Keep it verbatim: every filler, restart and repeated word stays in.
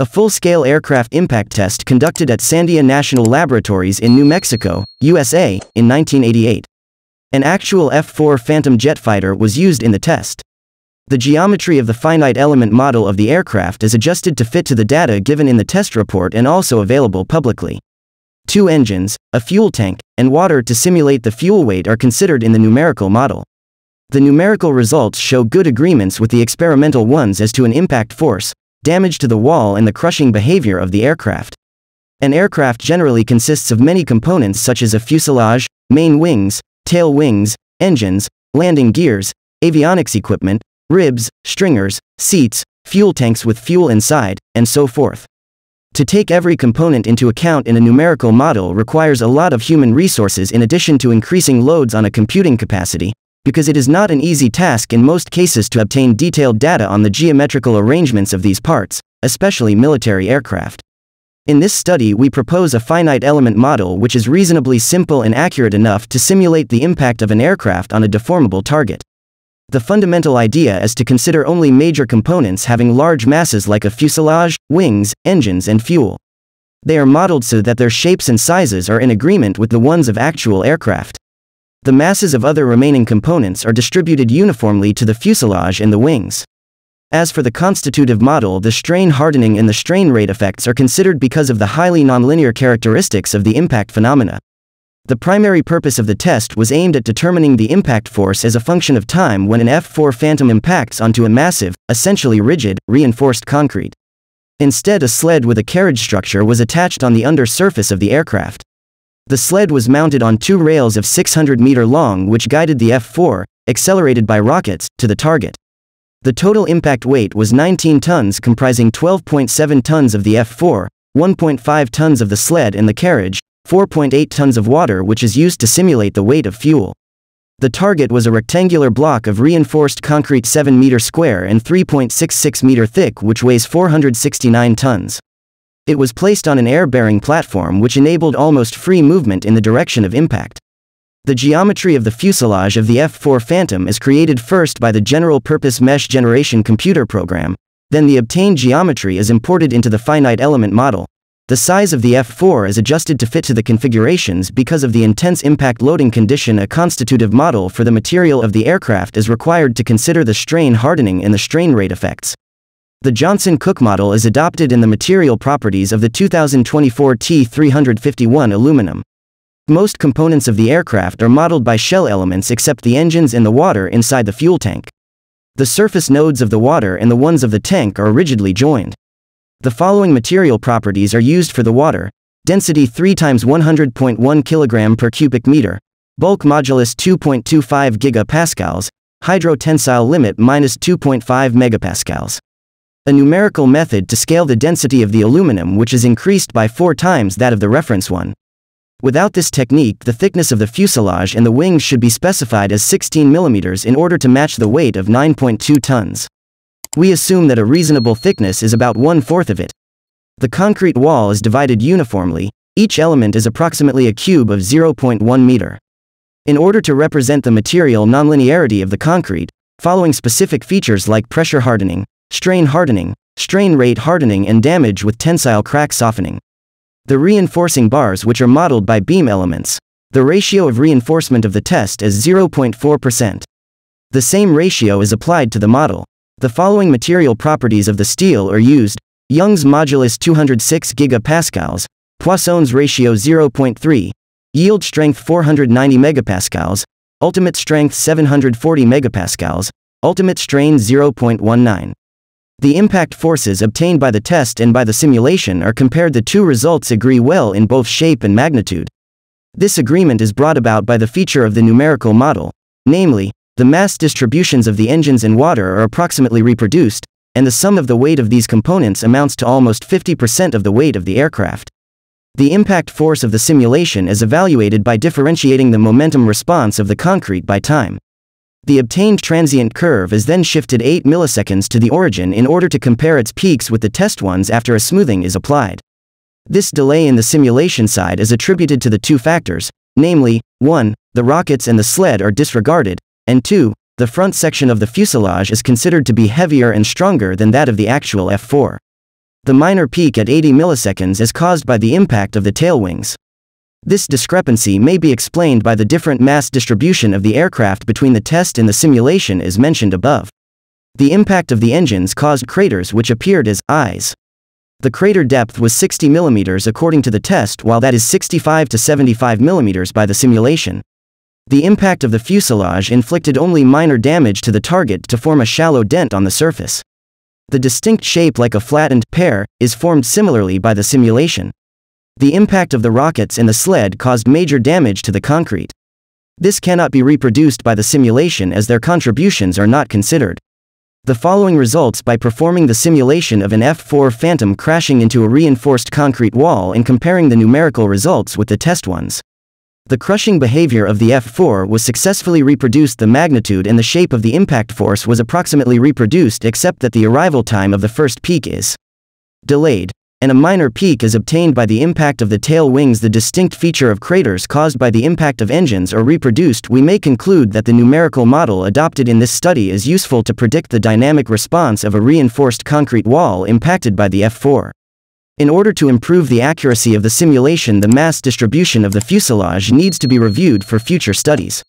A full-scale aircraft impact test conducted at Sandia National Laboratories in New Mexico, U S A, in nineteen eighty-eight. An actual F four Phantom jet fighter was used in the test. The geometry of the finite element model of the aircraft is adjusted to fit to the data given in the test report and also available publicly. Two engines, a fuel tank, and water to simulate the fuel weight are considered in the numerical model. The numerical results show good agreements with the experimental ones as to an impact force, damage to the wall, and the crushing behavior of the aircraft. An aircraft generally consists of many components such as a fuselage, main wings, tail wings, engines, landing gears, avionics equipment, ribs, stringers, seats, fuel tanks with fuel inside, and so forth. To take every component into account in a numerical model requires a lot of human resources in addition to increasing loads on a computing capacity, because it is not an easy task in most cases to obtain detailed data on the geometrical arrangements of these parts, especially military aircraft. In this study, we propose a finite element model which is reasonably simple and accurate enough to simulate the impact of an aircraft on a deformable target. The fundamental idea is to consider only major components having large masses like a fuselage, wings, engines, and fuel. They are modeled so that their shapes and sizes are in agreement with the ones of actual aircraft. The masses of other remaining components are distributed uniformly to the fuselage and the wings. As for the constitutive model, the strain hardening and the strain rate effects are considered because of the highly nonlinear characteristics of the impact phenomena. The primary purpose of the test was aimed at determining the impact force as a function of time when an F four Phantom impacts onto a massive, essentially rigid, reinforced concrete. Instead, a sled with a carriage structure was attached on the undersurface of the aircraft. The sled was mounted on two rails of six hundred meters long which guided the F four, accelerated by rockets, to the target. The total impact weight was nineteen tons comprising twelve point seven tons of the F four, one point five tons of the sled and the carriage, four point eight tons of water which is used to simulate the weight of fuel. The target was a rectangular block of reinforced concrete seven meters square and three point six six meters thick which weighs four hundred sixty-nine tons. It was placed on an air-bearing platform which enabled almost free movement in the direction of impact. The geometry of the fuselage of the F four Phantom is created first by the general-purpose mesh generation computer program, then the obtained geometry is imported into the finite element model. The size of the F four is adjusted to fit to the configurations because of the intense impact loading condition. A constitutive model for the material of the aircraft is required to consider the strain hardening and the strain rate effects. The Johnson-Cook model is adopted in the material properties of the two thousand twenty-four T three fifty-one aluminum. Most components of the aircraft are modeled by shell elements except the engines and the water inside the fuel tank. The surface nodes of the water and the ones of the tank are rigidly joined. The following material properties are used for the water: density three times one hundred point one kilograms per cubic meter, bulk modulus two point two five gigapascals, hydrotensile limit minus two point five megapascals. A numerical method to scale the density of the aluminum which is increased by four times that of the reference one. Without this technique, the thickness of the fuselage and the wings should be specified as sixteen millimeters in order to match the weight of nine point two tons. We assume that a reasonable thickness is about one-fourth of it. The concrete wall is divided uniformly. Each element is approximately a cube of zero point one meter. In order to represent the material nonlinearity of the concrete, following specific features like pressure hardening, strain hardening, strain rate hardening, and damage with tensile crack softening. The reinforcing bars which are modeled by beam elements. The ratio of reinforcement of the test is zero point four percent. The same ratio is applied to the model. The following material properties of the steel are used: Young's modulus two hundred six gigapascals, Poisson's ratio zero point three, yield strength four hundred ninety megapascals, ultimate strength seven hundred forty megapascals, ultimate strain zero point one nine. The impact forces obtained by the test and by the simulation are compared. The two results agree well in both shape and magnitude. This agreement is brought about by the feature of the numerical model, namely, the mass distributions of the engines and water are approximately reproduced, and the sum of the weight of these components amounts to almost fifty percent of the weight of the aircraft. The impact force of the simulation is evaluated by differentiating the momentum response of the concrete by time. The obtained transient curve is then shifted eight milliseconds to the origin in order to compare its peaks with the test ones after a smoothing is applied. This delay in the simulation side is attributed to the two factors, namely, one, the rockets and the sled are disregarded, and two, the front section of the fuselage is considered to be heavier and stronger than that of the actual F four. The minor peak at eighty milliseconds is caused by the impact of the tailwings. This discrepancy may be explained by the different mass distribution of the aircraft between the test and the simulation as mentioned above. The impact of the engines caused craters which appeared as eyes. The crater depth was sixty millimeters according to the test, while that is sixty-five to seventy-five millimeters by the simulation. The impact of the fuselage inflicted only minor damage to the target to form a shallow dent on the surface. The distinct shape like a flattened pear is formed similarly by the simulation. The impact of the rockets and the sled caused major damage to the concrete. This cannot be reproduced by the simulation as their contributions are not considered. The following results by performing the simulation of an F four Phantom crashing into a reinforced concrete wall and comparing the numerical results with the test ones. The crushing behavior of the F four was successfully reproduced. The magnitude and the shape of the impact force was approximately reproduced, except that the arrival time of the first peak is delayed, and a minor peak is obtained by the impact of the tail wings. The distinct feature of craters caused by the impact of engines are reproduced. We may conclude that the numerical model adopted in this study is useful to predict the dynamic response of a reinforced concrete wall impacted by the F four. In order to improve the accuracy of the simulation, the mass distribution of the fuselage needs to be reviewed for future studies.